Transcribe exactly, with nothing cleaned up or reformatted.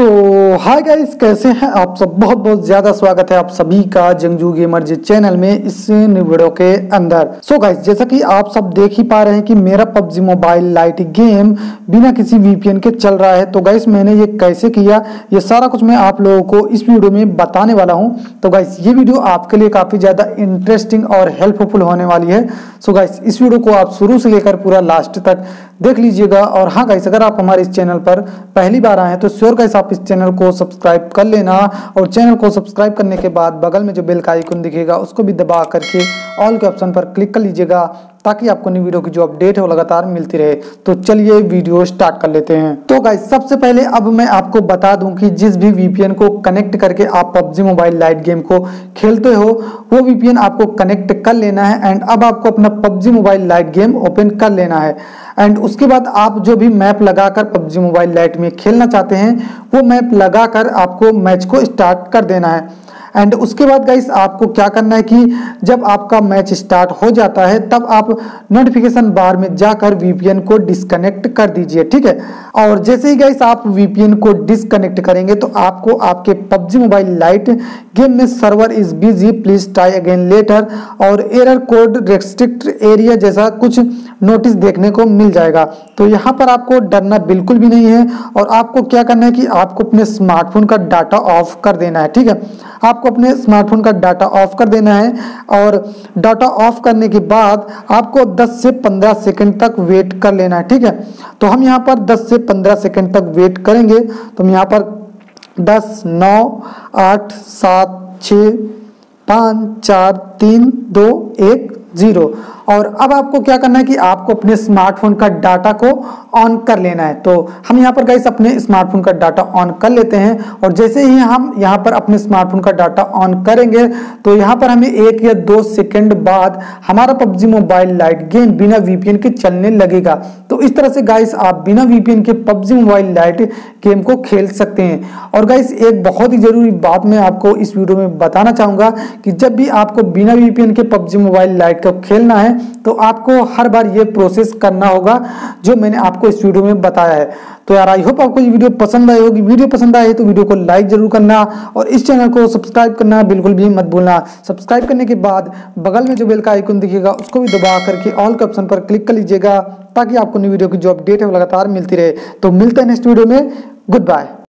सो hi guys, कैसे हैं आप सब। बहुत बहुत ज़्यादा स्वागत है आप सभी का जंगजू गेमर्ज चैनल में इस वीडियो के अंदर। सो गाइस, जैसा कि आप सब देख ही पा रहे हैं कि मेरा पबजी मोबाइल लाइट गेम बिना किसी वीपीएन के चल रहा है। तो गाइस, मैंने ये कैसे किया, ये सारा कुछ मैं आप लोगों को इस वीडियो में बताने वाला हूँ। तो गाइस, ये वीडियो आपके लिए काफ़ी ज़्यादा इंटरेस्टिंग और हेल्पफुल होने वाली है। सो गाइस, इस वीडियो को आप शुरू से लेकर पूरा लास्ट तक देख लीजिएगा। और हाँ गाइस, अगर आप हमारे इस चैनल पर पहली बार आए हैं तो श्योर गाइस आप इस चैनल को सब्सक्राइब कर लेना। और चैनल को सब्सक्राइब करने के बाद बगल में जो बेल का आइकन दिखेगा उसको भी दबा करके ऑल के ऑप्शन पर क्लिक कर लीजिएगा, ताकि आपको नई वीडियो की जो अपडेट है वो लगातार मिलती रहे। तो चलिए वीडियो स्टार्ट कर लेते हैं। तो गाइस, सबसे पहले अब मैं आपको बता दूं कि जिस भी वीपीएन को कनेक्ट करके आप पबजी मोबाइल लाइट गेम को खेलते हो, वो वीपीएन आपको कनेक्ट कर लेना है। एंड अब आपको अपना PUBG mobile lite game open कर लेना है। एंड उसके बाद आप जो भी मैप लगाकर पबजी मोबाइल लाइट में खेलना चाहते हैं वो मैप लगाकर आपको मैच को स्टार्ट कर देना है। एंड उसके बाद गाइस, आपको क्या करना है कि जब आपका मैच स्टार्ट हो जाता है तब आप नोटिफिकेशन बार में जाकर वीपीएन को डिस्कनेक्ट कर दीजिए, ठीक है। और जैसे ही गाइस आप वीपीएन को डिस्कनेक्ट करेंगे तो आपको आपके पबजी मोबाइल लाइट गेम में server is busy please try again later और एरर कोड रेस्ट्रिक्ट एरिया जैसा कुछ नोटिस देखने को मिल जाएगा। तो यहाँ पर आपको डरना बिल्कुल भी नहीं है। और आपको क्या करना है कि आपको अपने स्मार्टफोन का डाटा ऑफ कर देना है, ठीक है। आपको अपने स्मार्टफोन का डाटा ऑफ कर देना है। और डाटा ऑफ करने के बाद आपको दस से पंद्रह सेकंड तक वेट कर लेना है, ठीक है। तो हम यहाँ पर दस से पंद्रह सेकंड तक वेट करेंगे। तो हम यहाँ पर दस नौ आठ सात छः पाँच चार तीन दो एक जीरो। और अब आपको क्या करना है कि आपको अपने स्मार्टफोन का डाटा को ऑन कर लेना है। तो हम यहाँ पर गाइस अपने स्मार्टफोन का डाटा ऑन कर लेते हैं। और जैसे ही हम यहाँ पर अपने स्मार्टफोन का डाटा ऑन करेंगे तो यहाँ पर हमें एक या दो सेकंड बाद हमारा पबजी मोबाइल लाइट गेम बिना वीपीएन के चलने लगेगा। तो इस तरह से गाइस आप बिना वीपीएन के पबजी मोबाइल लाइट गेम को खेल सकते हैं। और गाइस, एक बहुत ही जरूरी बात मैं आपको इस वीडियो में बताना चाहूँगा कि जब भी आपको बिना वीपीएन के पबजी मोबाइल लाइट को खेलना है तो आपको हर बार ये प्रोसेस करना होगा जो मैंने आपको इस वीडियो में बताया है। तो यार, आई होप आपको ये वीडियो पसंद आई होगी। वीडियो पसंद आए तो वीडियो को लाइक जरूर करना और इस चैनल को सब्सक्राइब करना बिल्कुल भी मत भूलना। सब्सक्राइब करने के बाद बगल में जो बेल का आइकन दिखेगा उसको भी दबा करके ऑल के ऑप्शन पर क्लिक कर लीजिएगा, ताकि आपको नई वीडियो की जो अपडेट है वो लगातार मिलती रहे। तो मिलते हैं नेक्स्ट वीडियो में। Good bye.